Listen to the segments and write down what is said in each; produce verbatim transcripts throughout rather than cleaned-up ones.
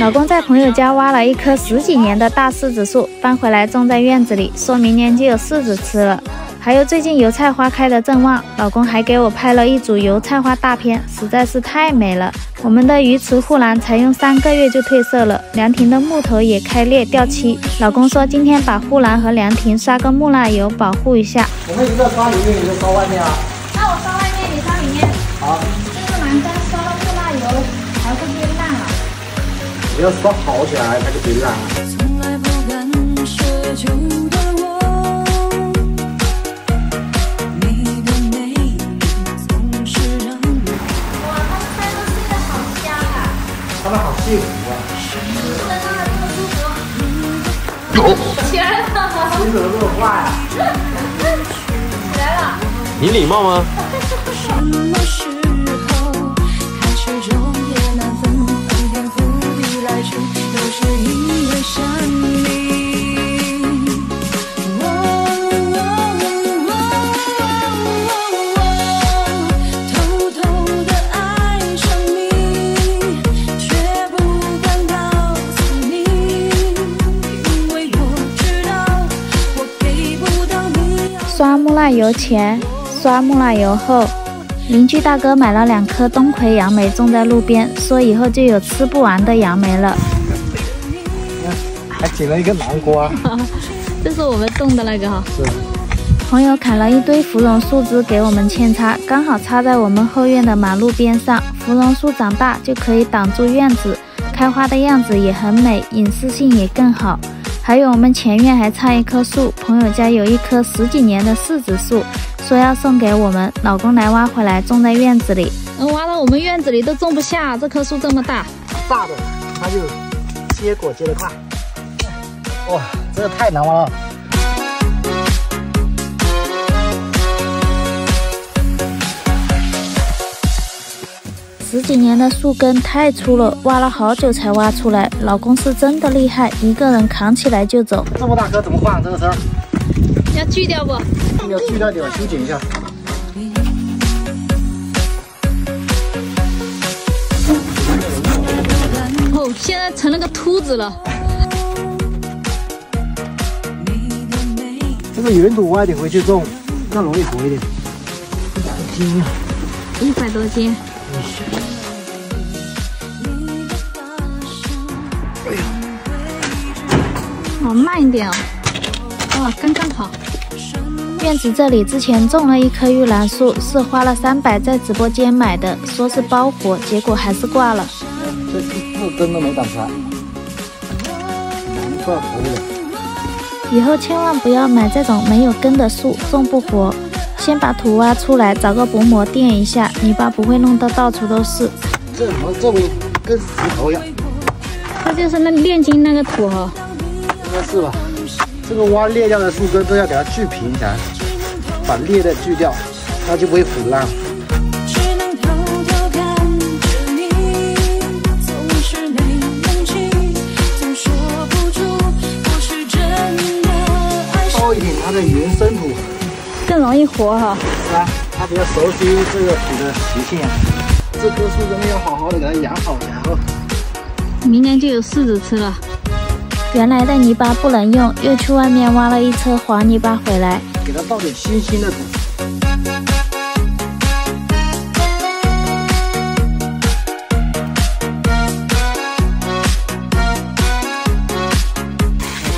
老公在朋友家挖了一棵十几年的大柿子树，搬回来种在院子里，说明年就有柿子吃了。还有最近油菜花开的正旺，老公还给我拍了一组油菜花大片，实在是太美了。我们的鱼池护栏才用三个月就褪色了，凉亭的木头也开裂掉漆。老公说今天把护栏和凉亭刷个木蜡油保护一下。我们一个刷里面，一个刷外面啊。那我刷外面，你刷里面。好。这个栏杆刷了木蜡油，还会变烂啊？ 你要刷好起来，它就别烂了。从来不敢奢求的我，你的美丽总是让我。哇，他们三个睡得好香啊！他们好幸福啊！睡得那么舒服。有。起来了。你怎么这么坏啊？起来了。你礼貌吗？刷木蜡油前，刷木蜡油后。 邻居大哥买了两颗冬葵杨梅，种在路边，说以后就有吃不完的杨梅了。还捡了一个南瓜，这是我们种的那个哈。是。朋友砍了一堆芙蓉树枝给我们扦插，刚好插在我们后院的马路边上。芙蓉树长大就可以挡住院子，开花的样子也很美，隐私性也更好。 还有我们前院还差一棵树，朋友家有一棵十几年的柿子树，说要送给我们，老公来挖回来种在院子里。嗯，挖到我们院子里都种不下，这棵树这么大。大的，它就结果结得快。哇，这个太难挖了。 十几年的树根太粗了，挖了好久才挖出来。老公是真的厉害，一个人扛起来就走。这么大棵怎么换？这个枝儿要锯掉不？要锯掉点，修剪一下。哦，现在成了个秃子了。这个圆土挖点回去种，更容易活一点。一百多斤啊！一百多斤。 哦，慢一点哦。哇，刚刚好。院子这里之前种了一棵玉兰树，是花了三百在直播间买的，说是包活，结果还是挂了。这四根都没长出来，难怪活不了。以后千万不要买这种没有根的树，种不活。 先把土挖出来，找个薄膜垫一下，泥巴不会弄得到处都是。这好像这么跟石头一样。它就是那炼金那个土哈。应该是吧？这个挖裂掉的树根都要给它锯平才，把裂的锯掉，它就不会腐烂。 更容易活哈，是啊，它比较熟悉这个土的习性。这棵树真的要好好的给它养好然后明年就有柿子吃了。原来的泥巴不能用，又去外面挖了一车黄泥巴回来，给它倒点新鲜的土。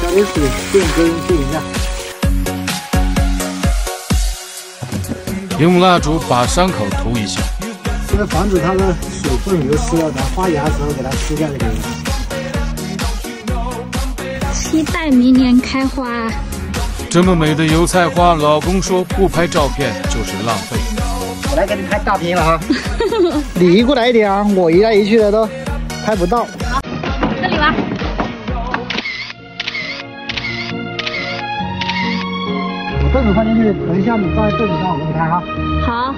加点水变根变一下。 用蜡烛把伤口涂一下，为了防止它的水分流失了，咱发芽的时候给它撕掉就可以了。期待明年开花。这么美的油菜花，老公说不拍照片就是浪费。我来给你拍大片了哈，你移过来一点啊，我移来移去的都拍不到。好，这里吧。 凳子放进去，等一下你放在凳子上，我给你拍哈。好。